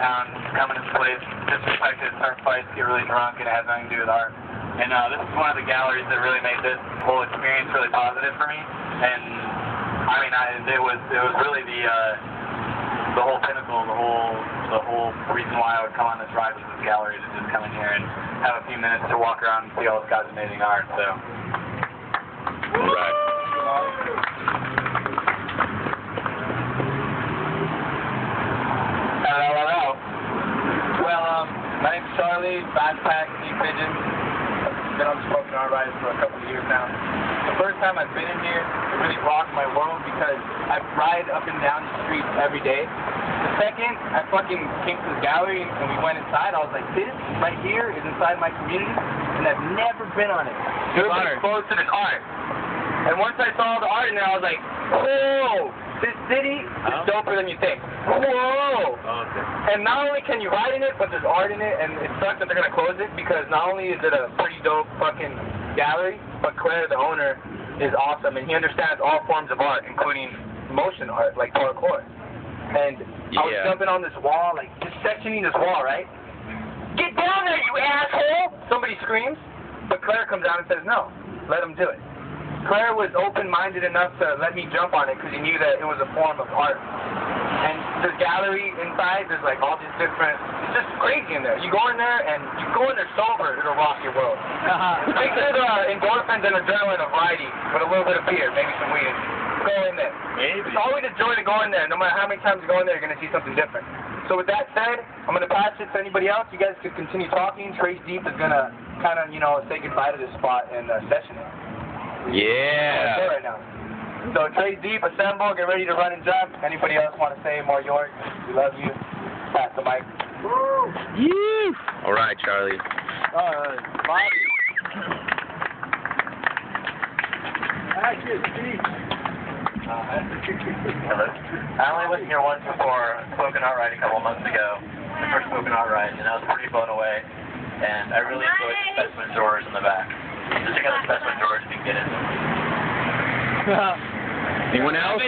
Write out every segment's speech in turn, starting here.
Coming into place, disrespected, start fights, get really drunk, and it has nothing to do with art. And this is one of the galleries that really made this whole experience really positive for me. And I mean, it was really the whole pinnacle, the whole reason why I would come on this ride with this gallery, to just come in here and have a few minutes to walk around and see all this God's amazing art. So. All right. My name's Charlie, backpack, knee pigeon. I've been on the Spoke(n) Art Ride for a couple of years now. The first time I've been in here, it really rocked my world because I ride up and down the streets every day. The second, I fucking came to the gallery and we went inside. I was like, this right here is inside my community, and I've never been on it. You're close to this art. And once I saw all the art in there, I was like, whoa! This city is doper than you think. Whoa! Oh, okay. And not only can you ride in it, but there's art in it, and it sucks that they're going to close it, because not only is it a pretty dope fucking gallery, but Claire, the owner, is awesome, and he understands all forms of art, including motion art, like parkour. And I was jumping on this wall, like, just sectioning this wall, right? Get down there, you asshole! Somebody screams, but Claire comes out and says, no, let him do it. Claire was open-minded enough to let me jump on it because he knew that it was a form of art. And the gallery inside, there's like all these different, it's just crazy in there. You go in there and you go in there sober, it'll rock your world. Picture the endorphins and adrenaline of riding with a little bit of beer, maybe some weed. Go in there. Maybe. It's always a joy to go in there. No matter how many times you go in there, you're going to see something different. So with that said, I'm going to pass it to anybody else. You guys could continue talking. Trace Deep is going to kind of, you know, say goodbye to this spot and session it. Yeah. Right now. So Trace Deep, assemble, get ready to run and jump. Anybody else want to say Mor York? We love you. Pass the mic. Woo! Yeah. All right, Charlie. All right, Bobby. I only was here once before Spoke(n) Art Ride a couple months ago. The first Spoke(n) Art Ride, and I was pretty blown away. And I really enjoyed the specimen drawers in the back. Just check out the specimen drawers if you can get it. Anyone else?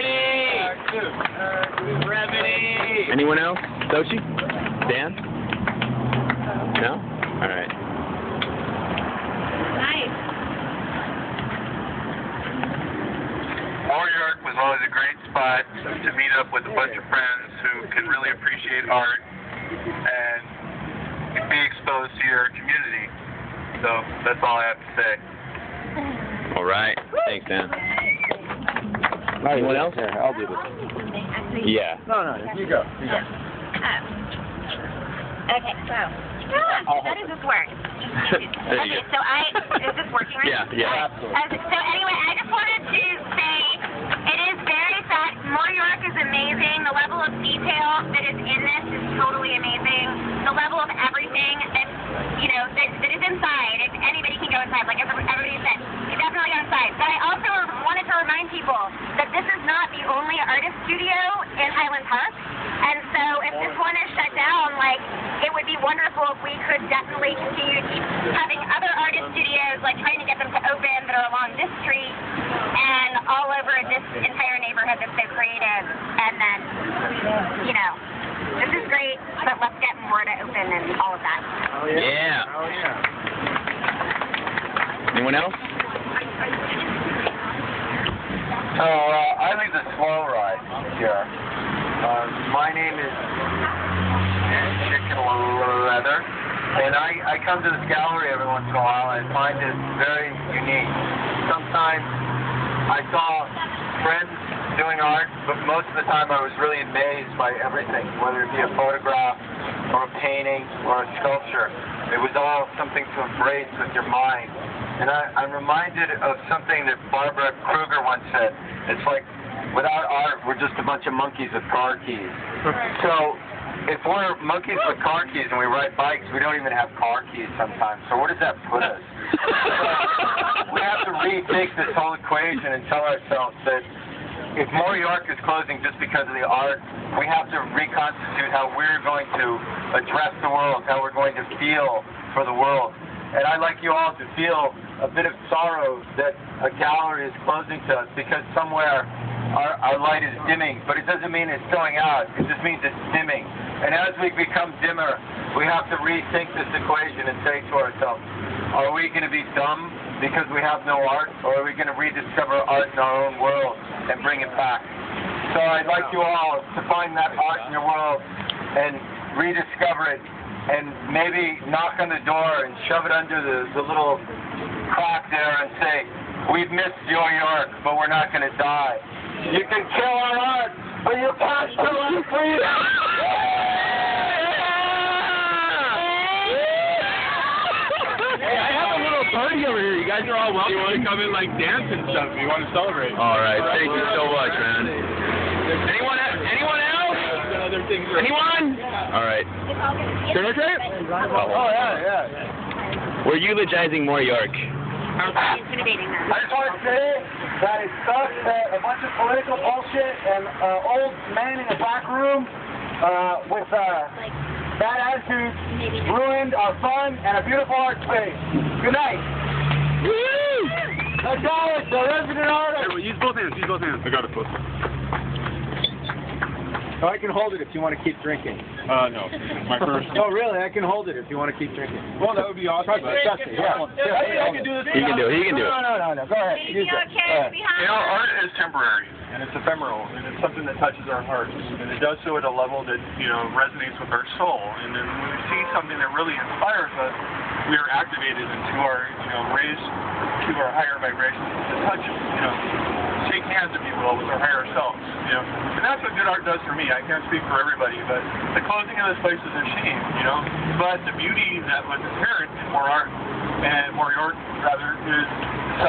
Remedy! Anyone else? Sochi? Dan? No? Alright. Nice. Mor York was always a great spot to meet up with a bunch of friends who can really appreciate art and be exposed to your community. So that's all I have to say. Alright. Thanks, Dan. Anyone else? Here, I'll do this. Yeah. No, you go. You go. Okay, so. How does this work? Okay, so is this working right? Yeah, absolutely. So anyway, I just wanted to say it is very fun. Mor York is amazing. The level of detail that is in this is totally amazing. The level of everything that, you know, that is inside. Anybody can go inside, like everybody said. You definitely go inside. But I also wanted to remind people that this is not the only artist studio in Highland Park. And so if this one is shut down, like, it would be wonderful if we could definitely continue to keep having other artist studios, like trying to get them to open, that are along this street and all over this entire neighborhood that's so creative. And then, you know, this is great, but let's get more to open and all of that. Oh, yeah. Yeah. Oh, yeah. Anyone else? So, I lead the slow ride here. My name is Chicken Leather, and I come to this gallery every once in a while, and I find it very unique. Sometimes I saw friends doing art, but most of the time I was really amazed by everything, whether it be a photograph or a painting or a sculpture. It was all something to embrace with your mind. And I'm reminded of something that Barbara Kruger once said. It's like, without art, we're just a bunch of monkeys with car keys. So if we're monkeys with car keys and we ride bikes, we don't even have car keys sometimes. So where does that put us? We have to rethink this whole equation and tell ourselves that if Mor York is closing just because of the art, we have to reconstitute how we're going to address the world, how we're going to feel for the world. And I'd like you all to feel a bit of sorrow that a gallery is closing to us because somewhere our light is dimming, but it doesn't mean it's going out. It just means it's dimming. And as we become dimmer, we have to rethink this equation and say to ourselves, are we going to be dumb because we have no art, or are we going to rediscover art in our own world and bring it back? So I'd like you all to find that art in your world and rediscover it, and maybe knock on the door and shove it under the little crack there and say, we've missed Mor York, but we're not going to die. You can kill our art, but you can't kill our freedom. Party over here. You guys are all welcome. You want to come in, like, dance and stuff if you want to celebrate. All right. Thank you so much, man. Anyone else? Anyone? All right. Sugar Trip? Oh, yeah, yeah. We're eulogizing Mor York. Intimidating her. I just want to say that it sucks that a bunch of political bullshit and old men in a back room with bad attitudes ruined our fun and a beautiful art space. Good night. Woo! The guy, the resident artist. Hey, well, use both hands. Use both hands. I got it, both. Oh, I can hold it if you want to keep drinking. No, my first. Oh, really? I can hold it if you want to keep drinking. Well, that would be awesome. I can do this. He can do it. He can do it. No. Go ahead. Use it. You know, art is temporary. And it's ephemeral, and it's something that touches our hearts, and it does so at a level that, you know, resonates with our soul. And then when we see something that really inspires us, we are activated into our, you know, raised to our higher vibrations to touch, you know, shake hands, if you will, with our higher selves. You know, and that's what good art does for me. I can't speak for everybody, but the closing of this place is a shame, you know. But the beauty that was inherent in Mor Art and Mor York, rather, is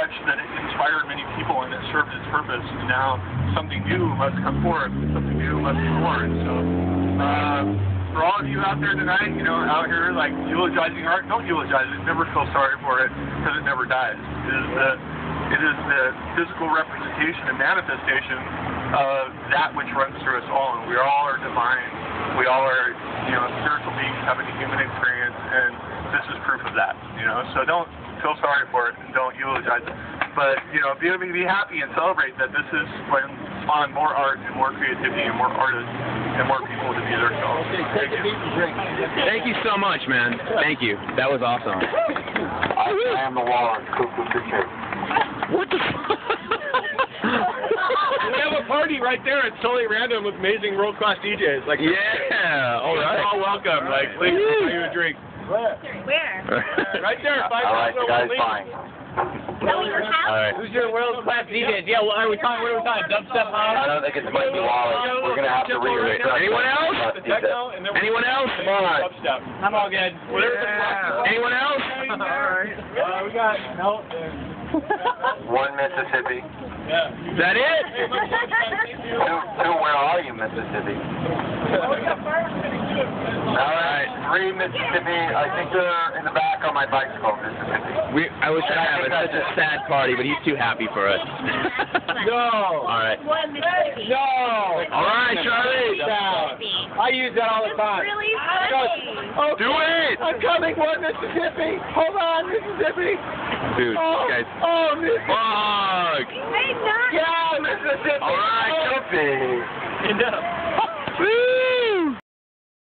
such that it inspired many people and it served its purpose. And now something new must come forth. Something new must be born. So for all of you out there tonight, you know, out here like eulogizing art, don't eulogize it. Never feel sorry for it because it never dies. It is the physical representation and manifestation of that which runs through us all. And we all are divine. We all are, you know, spiritual beings having a human experience, and this is proof of that. You know, so don't feel sorry for it and don't eulogize it. But, you know, be happy and celebrate that this is when spawned more art and more creativity and more artists and more people to be themselves. Thank you so much, man. Thank you. That was awesome. I am the wall on Cuckoo Picture. What the fuck? We have a party right there. It's totally random with amazing world-class DJs. Like, yeah. All right. You're all welcome. All right. Like, please buy you a drink. Where? Right there. All right. Who's your world-class DJ? Yeah, well, what are we talking? Dubstep House? I don't think it's Mikey Wallace. We're going to have to rearrange. Anyone else? Anyone else? Come on. I'm all good. Yeah. Anyone else? All right. We got help there. One Mississippi. Yeah. Is that it? Who, where are you, Mississippi? All right. Three Mississippi. I think they're in the back on my bicycle, Mississippi. I wish I had such a sad party, but he's too happy for us. No. All right. One Mississippi. No. All right, Charlie. No. I use that all the time. Really funny. Do it. I'm coming. One Mississippi. Hold on, Mississippi. Dude, guys. Oh, Mississippi. Fuck. Yeah, Mississippi. All right, Mississippi. Enough.